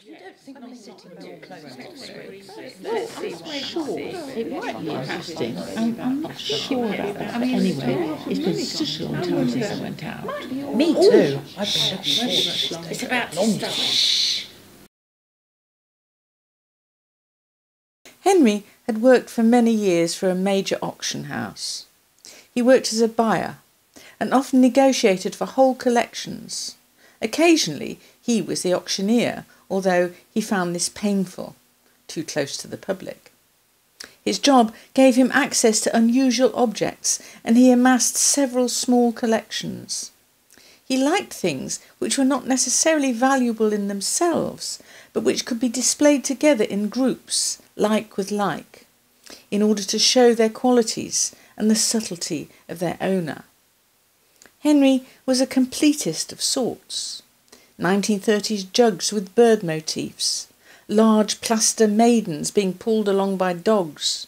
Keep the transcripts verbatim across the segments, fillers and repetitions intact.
You don't think me sitting too close to it? It might be interesting. I'm, I'm not sure about that. I mean, anyway, it's been such a long time since I went out. Me too. It's about to start. Henry had worked for many years for a major auction house. He worked as a buyer and often negotiated for whole collections. Occasionally, he was the auctioneer, although he found this painful, too close to the public. His job gave him access to unusual objects, and he amassed several small collections. He liked things which were not necessarily valuable in themselves, but which could be displayed together in groups, like with like, in order to show their qualities and the subtlety of their owner. Henry was a completist of sorts. nineteen thirties jugs with bird motifs, large plaster maidens being pulled along by dogs,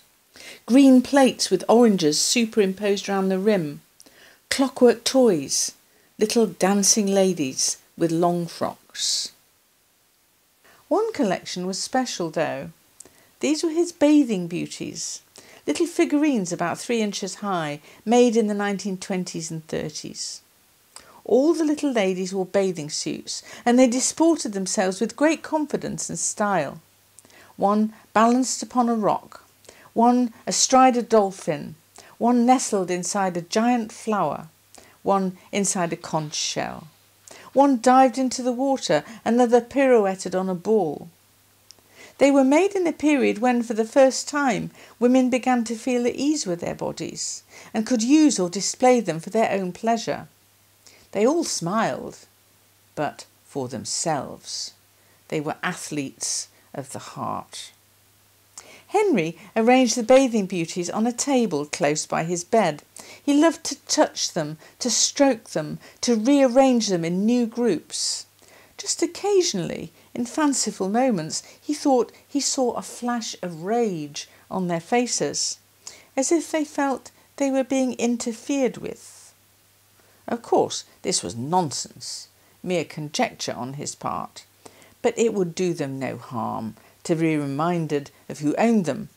green plates with oranges superimposed round the rim, clockwork toys, little dancing ladies with long frocks. One collection was special though. These were his bathing beauties. Little figurines about three inches high, made in the nineteen twenties and thirties. All the little ladies wore bathing suits, and they disported themselves with great confidence and style. One balanced upon a rock, one astride a dolphin, one nestled inside a giant flower, one inside a conch shell. One dived into the water, another pirouetted on a ball. They were made in a period when, for the first time, women began to feel at ease with their bodies and could use or display them for their own pleasure. They all smiled, but for themselves. They were athletes of the heart. Henry arranged the bathing beauties on a table close by his bed. He loved to touch them, to stroke them, to rearrange them in new groups. Just occasionally, in fanciful moments, he thought he saw a flash of rage on their faces, as if they felt they were being interfered with. Of course, this was nonsense, mere conjecture on his part, but it would do them no harm to be reminded of who owned them,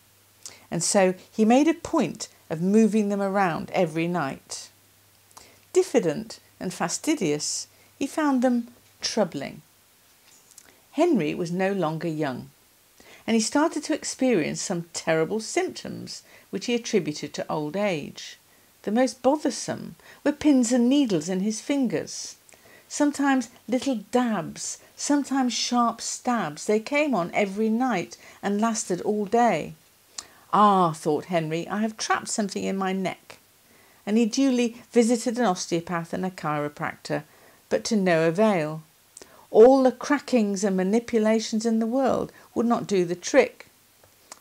and so he made a point of moving them around every night. Diffident and fastidious, he found them troubling. Henry was no longer young, and he started to experience some terrible symptoms which he attributed to old age. The most bothersome were pins and needles in his fingers. Sometimes little dabs, sometimes sharp stabs. They came on every night and lasted all day. Ah, thought Henry, I have trapped something in my neck. And he duly visited an osteopath and a chiropractor, but to no avail. All the crackings and manipulations in the world would not do the trick.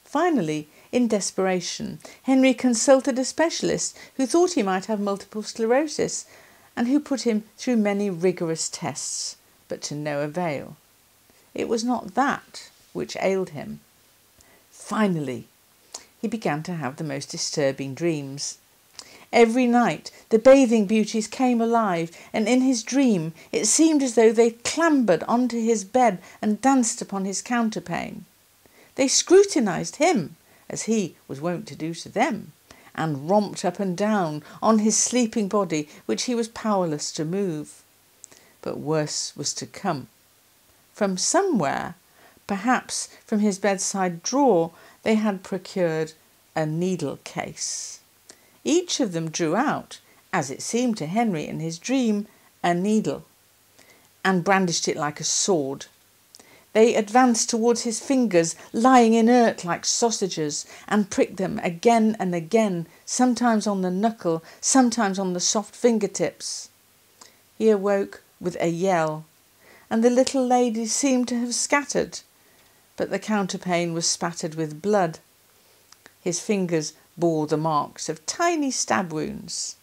Finally, in desperation, Henry consulted a specialist who thought he might have multiple sclerosis and who put him through many rigorous tests, but to no avail. It was not that which ailed him. Finally, he began to have the most disturbing dreams. Every night the bathing beauties came alive, and in his dream it seemed as though they clambered onto his bed and danced upon his counterpane. They scrutinised him, as he was wont to do to them, and romped up and down on his sleeping body, which he was powerless to move. But worse was to come. From somewhere, perhaps from his bedside drawer, they had procured a needle case. Each of them drew out, as it seemed to Henry in his dream, a needle, and brandished it like a sword. They advanced towards his fingers, lying inert like sausages, and pricked them again and again, sometimes on the knuckle, sometimes on the soft fingertips. He awoke with a yell, and the little ladies seemed to have scattered, but the counterpane was spattered with blood. His fingers bore the marks of tiny stab wounds.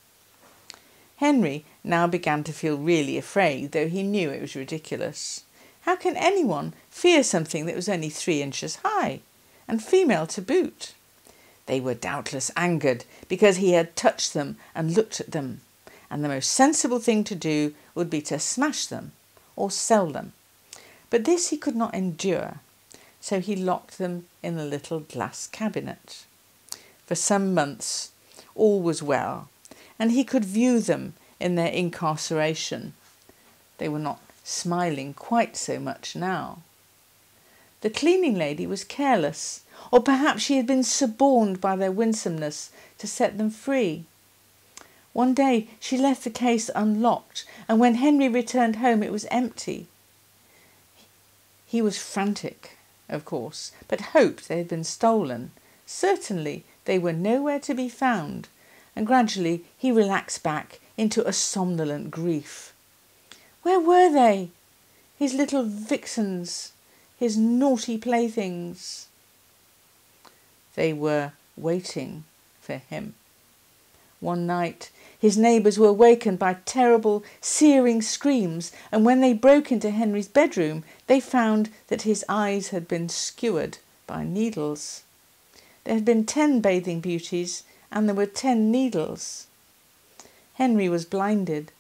Henry now began to feel really afraid, though he knew it was ridiculous. How can anyone fear something that was only three inches high, and female to boot? They were doubtless angered because he had touched them and looked at them, and the most sensible thing to do would be to smash them or sell them, But this he could not endure, so he locked them in a little glass cabinet. For some months all was well, and he could view them in their incarceration. They were not smiling quite so much now. The cleaning lady was careless, or perhaps she had been suborned by their winsomeness to set them free. One day she left the case unlocked, and when Henry returned home it was empty. He was frantic, of course, but hoped they had been stolen. Certainly they were nowhere to be found, and gradually he relaxed back into a somnolent grief. Where were they? His little vixens, his naughty playthings. They were waiting for him. One night his neighbours were awakened by terrible, searing screams, and when they broke into Henry's bedroom they found that his eyes had been skewered by needles. There had been ten bathing beauties, and there were ten needles. Henry was blinded.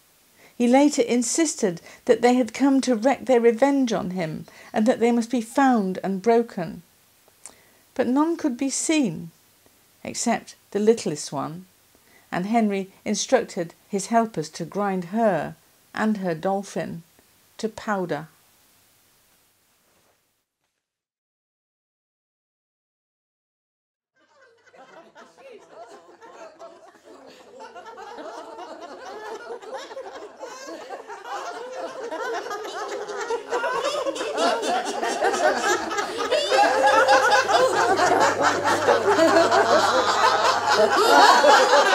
He later insisted that they had come to wreak their revenge on him, and that they must be found and broken. But none could be seen, except the littlest one, and Henry instructed his helpers to grind her and her dolphin to powder. Ha ha ha ha!